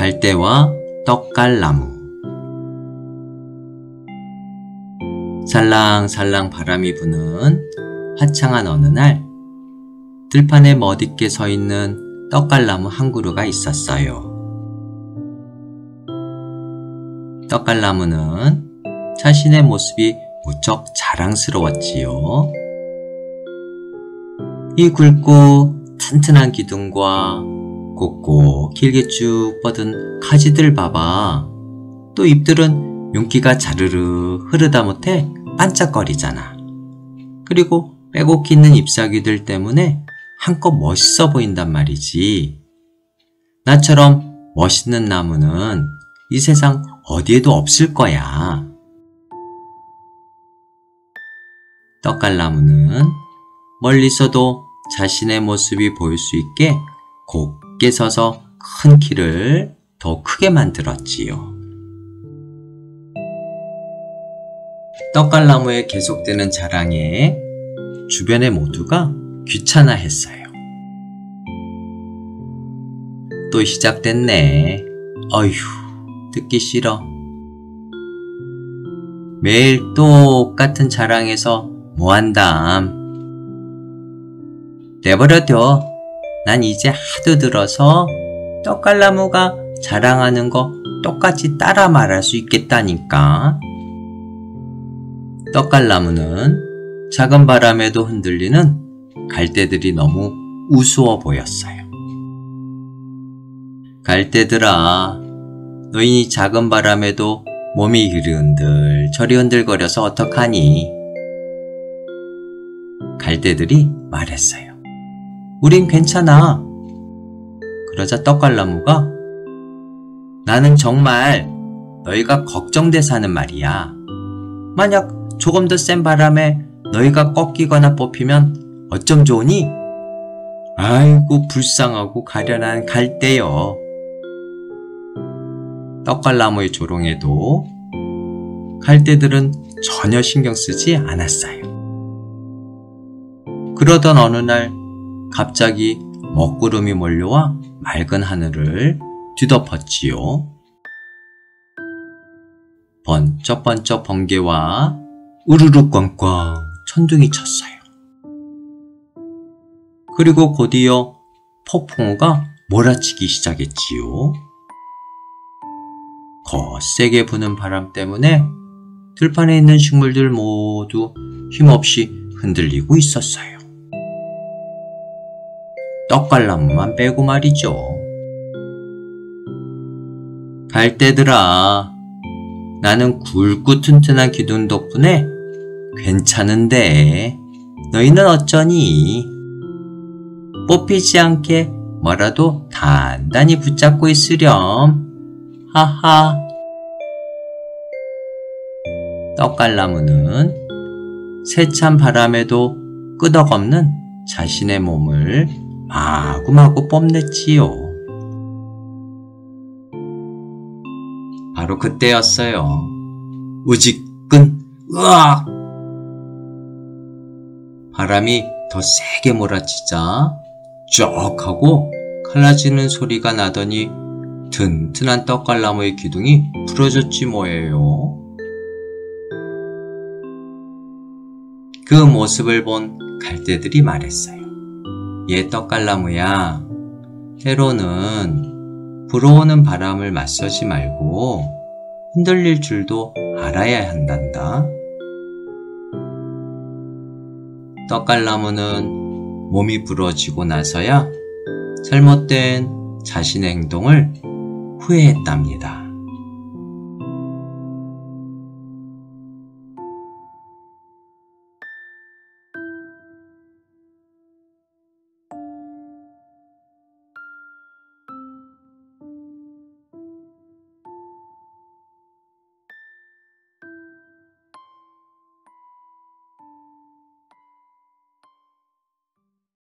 갈대와 떡갈나무. 살랑살랑 바람이 부는 화창한 어느 날, 들판에 멋있게 서 있는 떡갈나무 한 그루가 있었어요. 떡갈나무는 자신의 모습이 무척 자랑스러웠지요. 이 굵고 튼튼한 기둥과 곱고 길게 쭉 뻗은 가지들 봐봐. 또 잎들은 윤기가 자르르 흐르다 못해 반짝거리잖아. 그리고 빼곡히 있는 잎사귀들 때문에 한껏 멋있어 보인단 말이지. 나처럼 멋있는 나무는 이 세상 어디에도 없을 거야. 떡갈나무는 멀리서도 자신의 모습이 보일 수 있게 곧게 서서 큰 키를 더 크게 만들었지요. 떡갈나무의 계속되는 자랑에 주변의 모두가 귀찮아했어요. 또 시작됐네. 어휴, 듣기 싫어. 매일 똑같은 자랑에서 뭐한담. 내버려둬. 난 이제 하도 들어서 떡갈나무가 자랑하는 거 똑같이 따라 말할 수 있겠다니까. 떡갈나무는 작은 바람에도 흔들리는 갈대들이 너무 우스워 보였어요. 갈대들아, 너희 작은 바람에도 몸이 이리 흔들 저리 흔들거려서 어떡하니? 갈대들이 말했어요. 우린 괜찮아. 그러자 떡갈나무가, 나는 정말 너희가 걱정돼서 하는 말이야. 만약 조금 더 센 바람에 너희가 꺾이거나 뽑히면 어쩜 좋으니? 아이고, 불쌍하고 가련한 갈대여. 떡갈나무의 조롱에도 갈대들은 전혀 신경 쓰지 않았어요. 그러던 어느 날 갑자기 먹구름이 몰려와 맑은 하늘을 뒤덮었지요. 번쩍번쩍 번개와 우르르 꽝꽝 천둥이 쳤어요. 그리고 곧이어 폭풍우가 몰아치기 시작했지요. 거세게 부는 바람 때문에 들판에 있는 식물들 모두 힘없이 흔들리고 있었어요. 떡갈나무만 빼고 말이죠. 갈대들아, 나는 굵고 튼튼한 기둥 덕분에 괜찮은데 너희는 어쩌니? 뽑히지 않게 뭐라도 단단히 붙잡고 있으렴. 하하. 떡갈나무는 세찬 바람에도 끄덕없는 자신의 몸을 마구마구 뽐냈지요. 바로 그때였어요. 우직끈, 으악! 바람이 더 세게 몰아치자 쩍 하고 갈라지는 소리가 나더니 튼튼한 떡갈나무의 기둥이 부러졌지 뭐예요. 그 모습을 본 갈대들이 말했어요. 얘 떡갈나무야, 때로는 불어오는 바람을 맞서지 말고 흔들릴 줄도 알아야 한단다. 떡갈나무는 몸이 부러지고 나서야 잘못된 자신의 행동을 후회했답니다.